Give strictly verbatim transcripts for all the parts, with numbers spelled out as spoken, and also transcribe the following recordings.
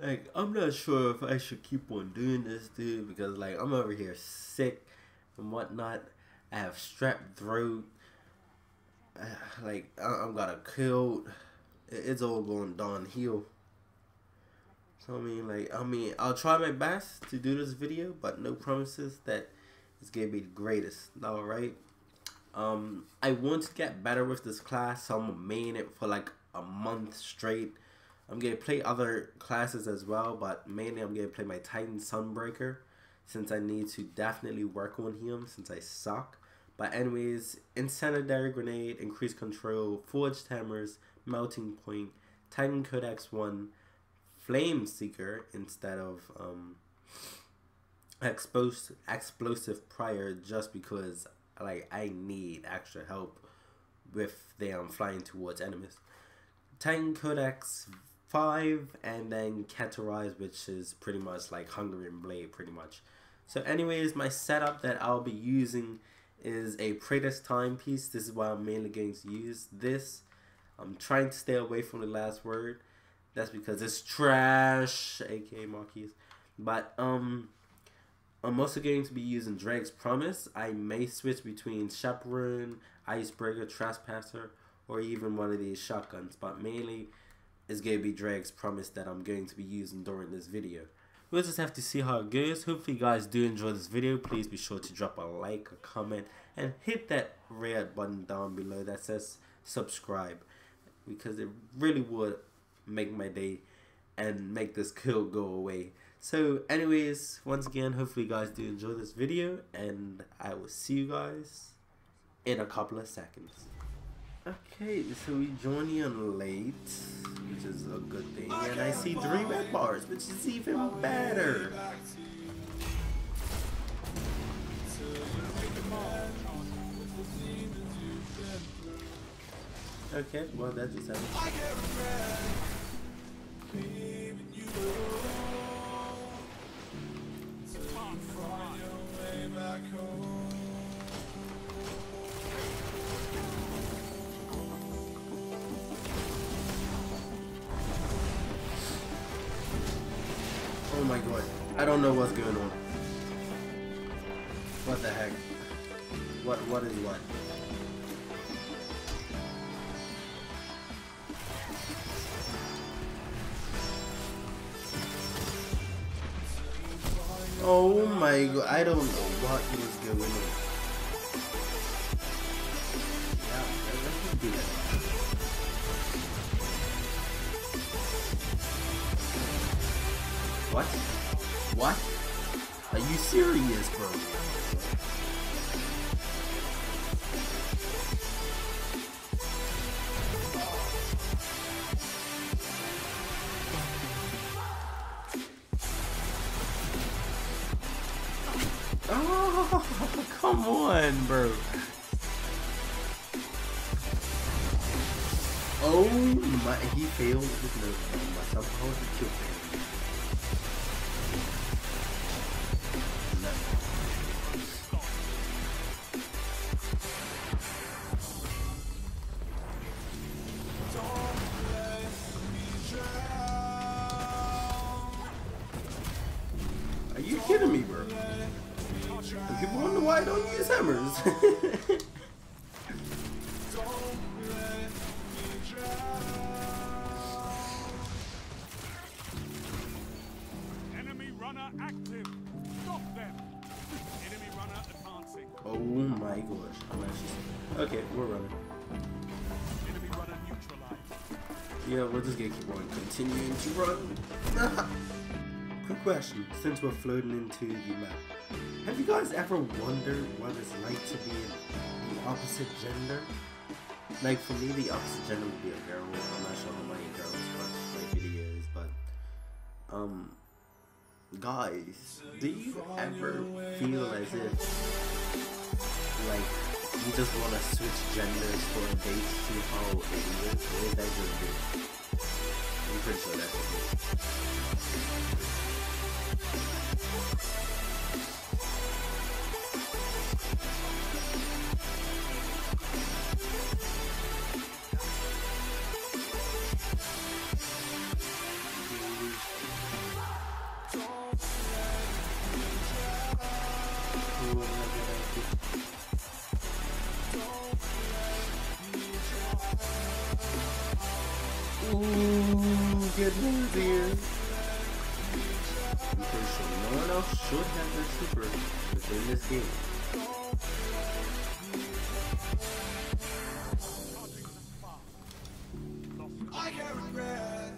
Like, I'm not sure if I should keep on doing this, dude, because like I'm over here sick and whatnot. I have strep throat. Like I'm gonna kill. It's all going downhill. So I mean, like I mean, I'll try my best to do this video, but no promises that it's gonna be the greatest. All right. Um, I want to get better with this class, so I'm gonna main it for like a month straight. I'm gonna play other classes as well, but mainly I'm gonna play my Titan Sunbreaker, since I need to definitely work on him since I suck. But anyways, Incendiary Grenade, Increased Control, Forged Hammers, Melting Point, Titan Codex one, Flame Seeker instead of um, Exposed Explosive Prior, just because like I need extra help with them flying towards enemies. Titan Codex five, and then Catarize, which is pretty much like Hunger and Blade, pretty much. So anyways, my setup that I'll be using is a Praetor's Timepiece. This is why I'm mainly going to use this. I'm trying to stay away from the last word. That's because it's trash, aka Marquise. But um, I'm also going to be using Dreg's Promise. I may switch between Chaperone, Icebreaker, Trespasser, or even one of these shotguns, but mainly it's going to be Dreg's Promise that I'm going to be using during this video. We'll just have to see how it goes. Hopefully you guys do enjoy this video. Please be sure to drop a like, a comment, and hit that red button down below that says subscribe, because it really would make my day and make this kill go away. So anyways, once again, hopefully you guys do enjoy this video, and I will see you guys in a couple of seconds. Okay, so we join in late, which is a good thing, and I see three red bars, which is even better. Okay, well that just happened. Oh my god, I don't know what's going on. What the heck? What, what is what? Oh my god, I don't know what is going on. Yeah, let's do that. What? What? Are you serious, bro? Oh, come on, bro. Oh my, he failed with no myself. How did he kill him? Kidding me, bro? If you wonder why I don't use hammers. Enemy runner active. Stop them. Enemy runner advancing. Oh my gosh. I'm actually... Okay, we're running. Enemy runner neutralized. Yeah, we're just gonna keep on continuing to run. Quick question, since we're floating into the map. Have you guys ever wondered what it's like to be the opposite gender? Like for me, the opposite gender would be a girl. I'm not sure how many girls watch my videos, but um guys, do you ever feel as if like you just wanna switch genders for a date to see how it is, or is that just good? I'm pretty sure that's okay. Ooh, good news here. Because no one else should have their super within this game. I can't regret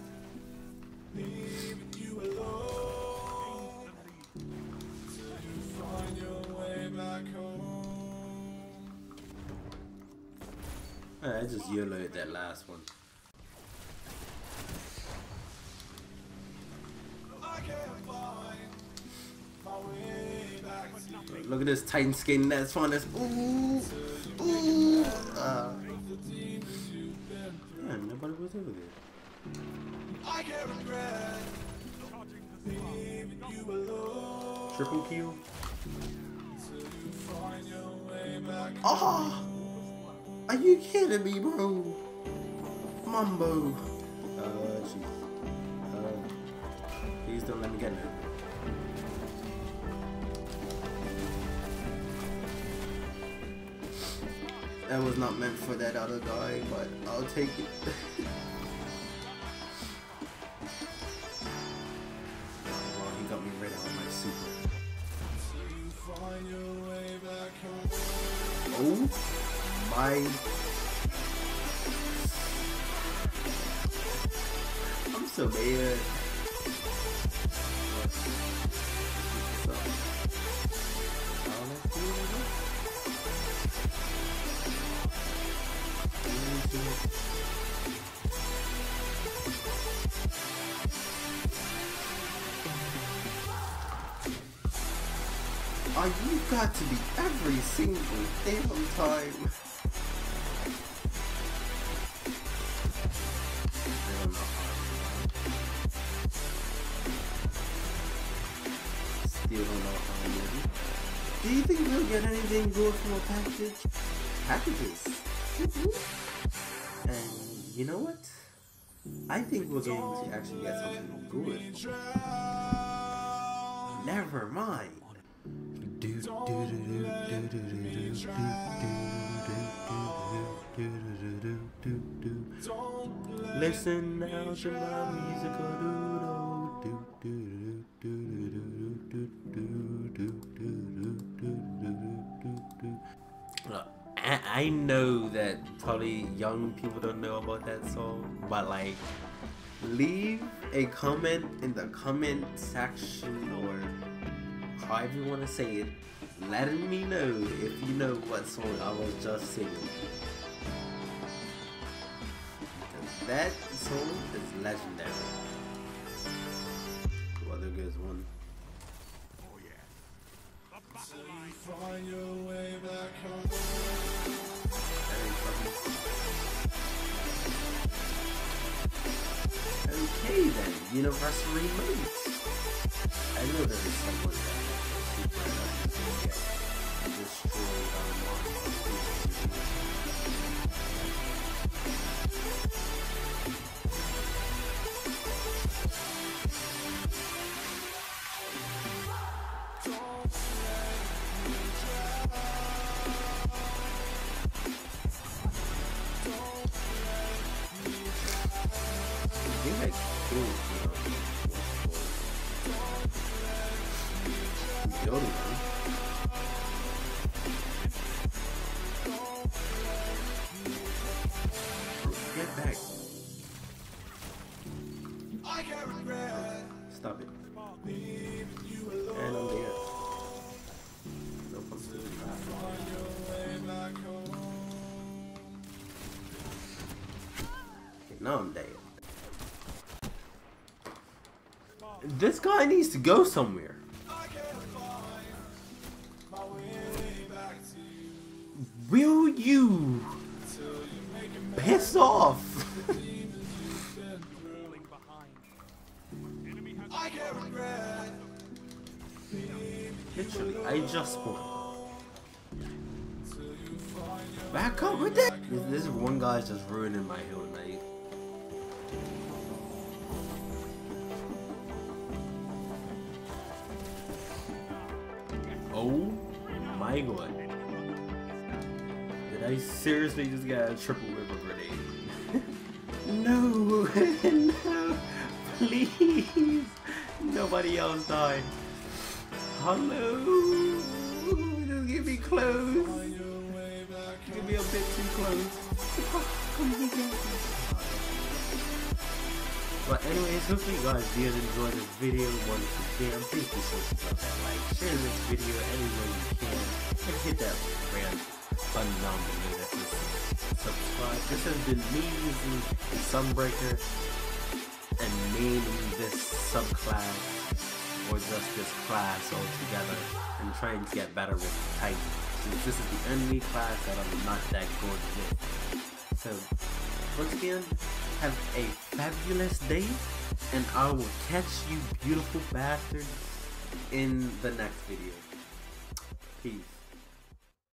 leaving you alone. Till you find your way back home. Alright, I just YOLO'd that last one. Look at this Titan skin that's fun. That's ooh, ooh. Uh, man, nobody was over there. I can't regret leaving you alone. Triple kill. Oh, are you kidding me, bro? Mumbo. Uh, jeez. Uh, please don't let me get hurt. That was not meant for that other guy, but I'll take it. Wow, he got me rid of my super. Oh my. I'm so bad. Oh, you got to be every single damn time. Still don't know how many. Do you think we'll get anything good from a package? Packages? And you know what? I think we'll be able to actually get something good. Never mind. Listen now to my musical doodle. I know that probably young people don't know about that song, but like, leave a comment in the comment section or however you want to say it, letting me know if you know what song I was just singing. Because that song is legendary. Well, there goes one. Oh yeah. So you find your way back home. That ain't fucking. Okay then, universal remotes. I know there is someone there. I think I killed him. Stop it. And I'm there. No fun to do. Now I'm dead. This guy needs to go somewhere. Will you piss off? Literally, I just spawned. Back up with that! This one guy's just ruining my hill night. Oh my god. Did I seriously just get a triple river grenade? No! No! Please! Nobody else died. Hello! Don't get me close! Give me a bit too close. But anyways, hopefully you guys did enjoy this video once again. Please be sure to drop that like, share this video anywhere you can, and hit that brand button down below that you can subscribe. This has been me using the Sunbreaker and naming this subclass or just this class altogether and trying to get better with Titan, since this is the only class that I'm not that good with. So once again, have a fabulous day, and I will catch you beautiful bastards in the next video. Peace.